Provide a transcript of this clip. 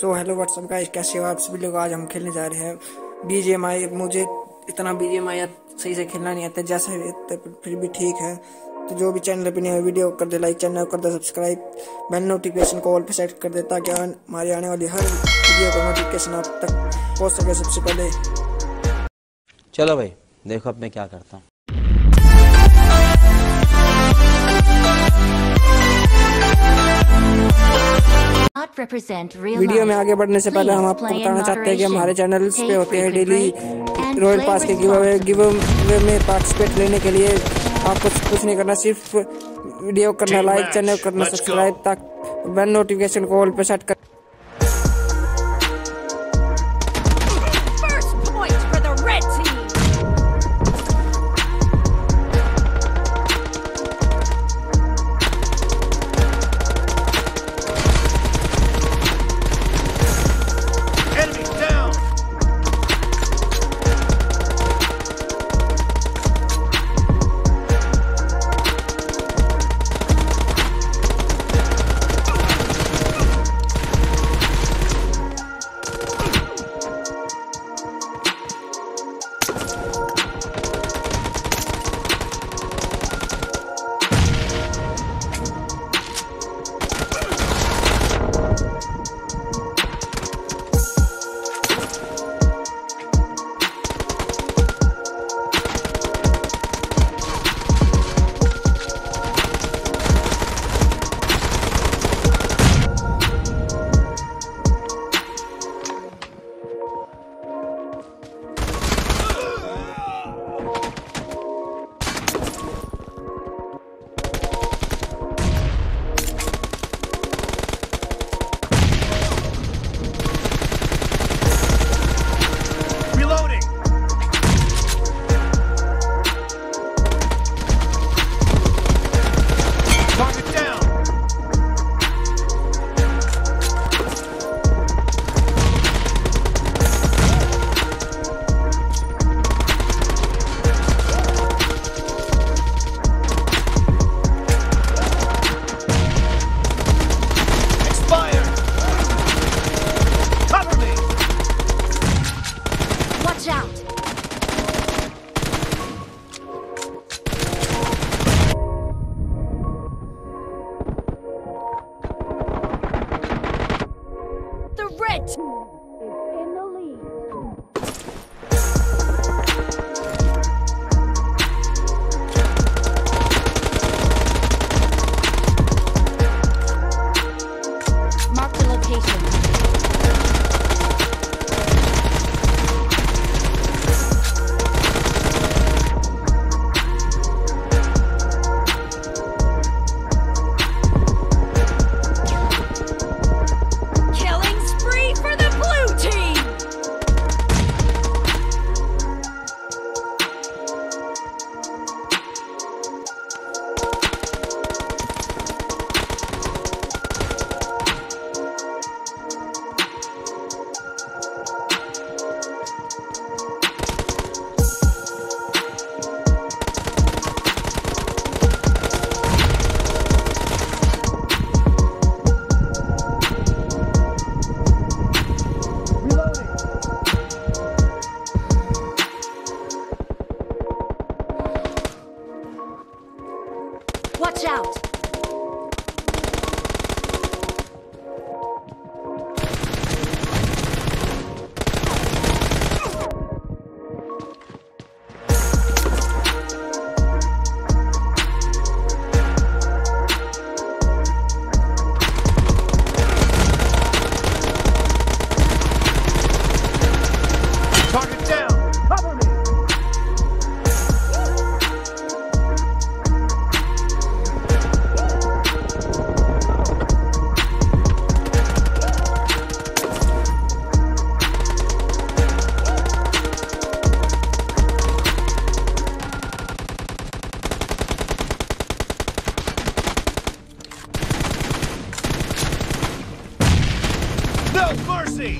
So hello what's up guys, कैसे हो आप सभी लोग। आज हम खेलने जा रहे हैं BGMI। मुझे इतना BGMI सही से खेलना नहीं आता, जैसा फिर भी ठीक है। तो जो भी चैनल पर नया है वीडियो कर दे लाइक, चैनल कर दे सब्सक्राइब, बेल नोटिफिकेशन को ऑल पे सेट कर दे ताकि हमारी आने वाली हर वीडियो का नोटिफिकेशन आप तक पहुँच सके सबसे पहले। चलो भाई देखो अब मैं क्या करता हूँ। वीडियो में आगे बढ़ने से पहले हम आपको बताना चाहते हैं कि हमारे चैनल्स पे होते हैं डेली रॉयल पास के गिव अवे में पार्टिसिपेट लेने के लिए आपको कुछ नहीं करना, सिर्फ वीडियो करना, लाइक, चैनल करना सब्सक्राइब, ताकि बेल नोटिफिकेशन को ऑल पे सेट कर। Watch out! No mercy!